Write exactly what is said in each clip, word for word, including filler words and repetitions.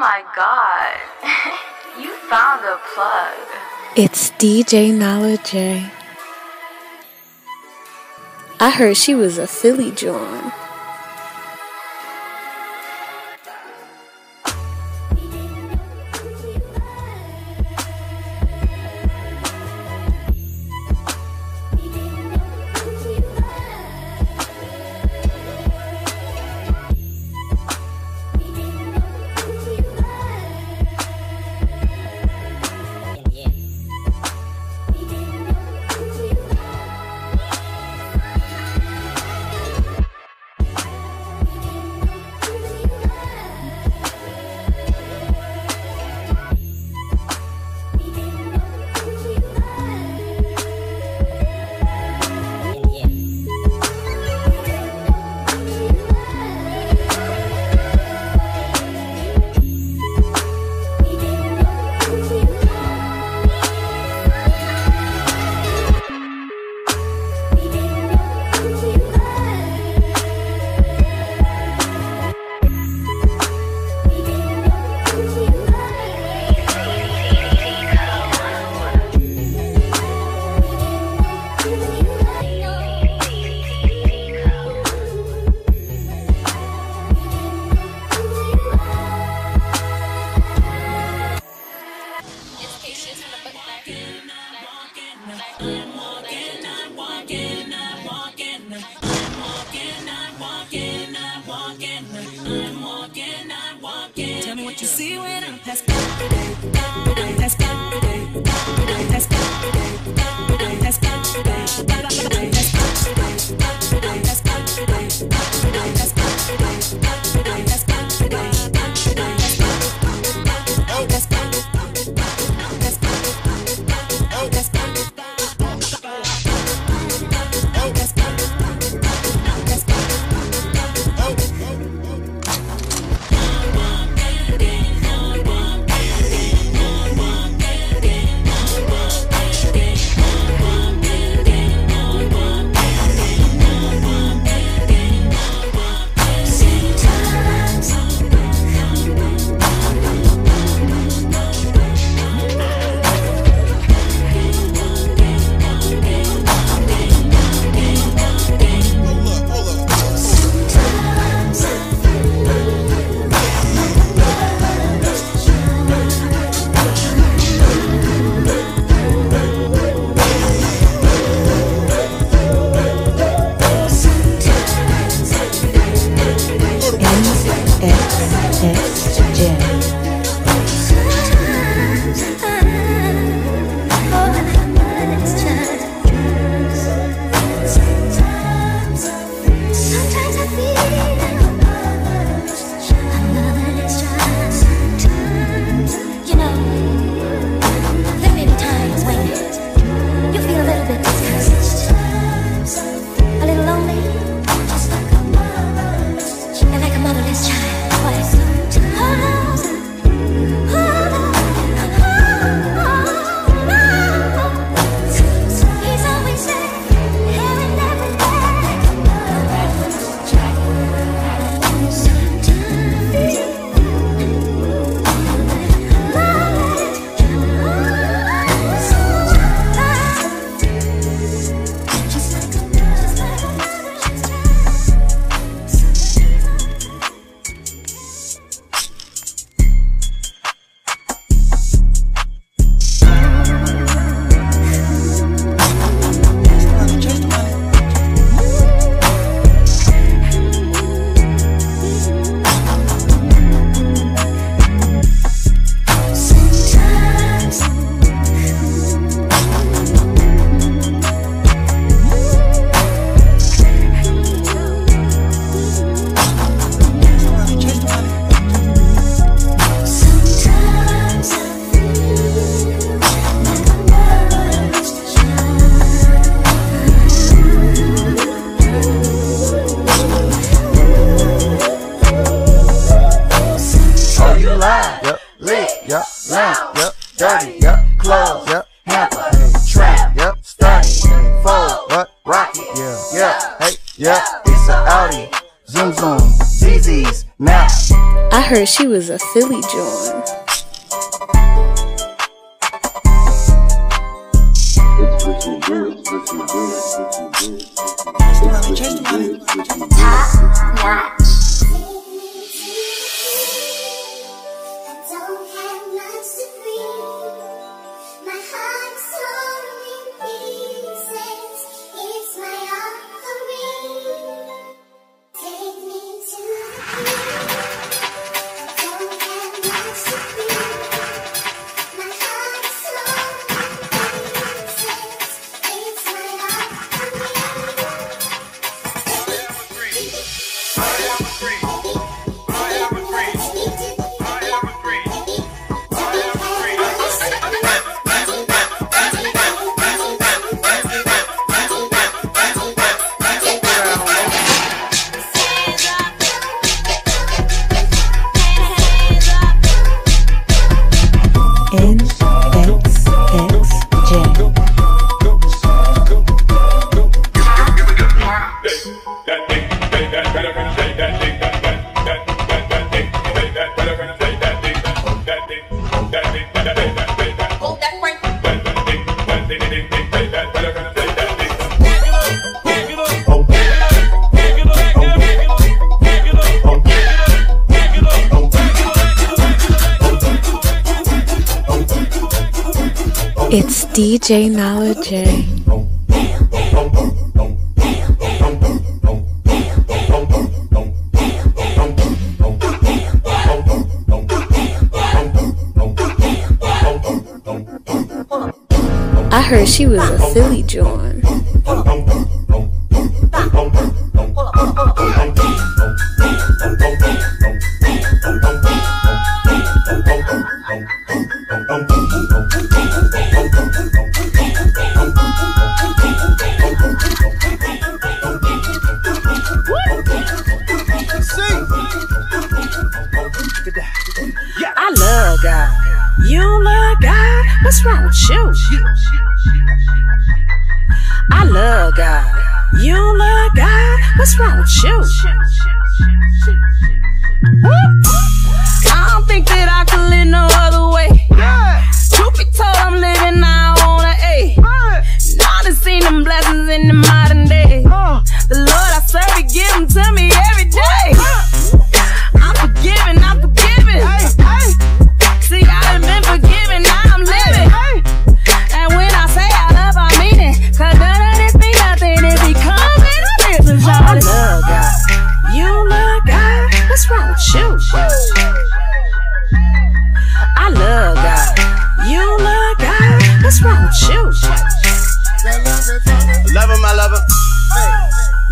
my god. You found a plug. It's D J Nala J. I heard she was a Philly joint. Yeah, hey, yeah, it's an Audi, zoom zoom, Z Z's, now. I heard she was a Philly joint. It's D J Nala J. I heard she was a Philly joint. I love God. You love God? What's wrong with you? I love God. You love God? What's wrong with you? I don't think that I can live no other way. Truth be told, I'm living now on an A. Now to see them blessings in the modern day. The Lord I serve, He give them to me every day. I'm forgiving, I'm forgiving. See, I've been forgiven, now I'm living. And when I say I love, I mean it. Cause none of this be nothing, it be coming, I live with y'all. I love God. You love God? What's wrong with you? I love God. You love God? What's wrong with you? Love him, I love him.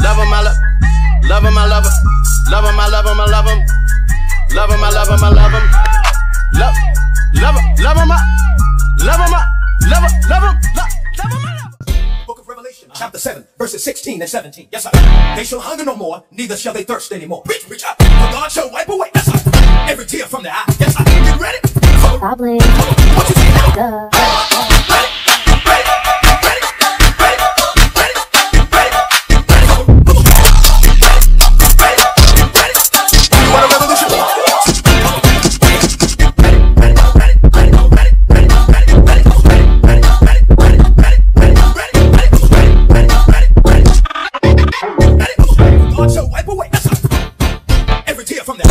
Love him, I love him. Love him, I love him. Love him, I love him, I love him. Love him, I love him, I love him. Love, love him, love him, love him, love him, love him, love him. Book of Revelation, chapter seven, verses sixteen and seventeen. Yes, sir. They shall hunger no more, neither shall they thirst anymore. Reach, reach up, for God shall wipe away. Yes, sir. Every tear from their eye. Yes, sir. You ready? Probably. What you say now? Ready? Every tear from the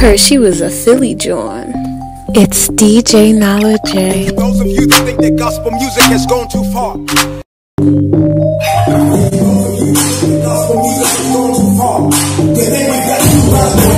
heard she was a silly John. It's D J Nala J. For those of you that think that gospel music has gone too far. Gospel music has gone too far.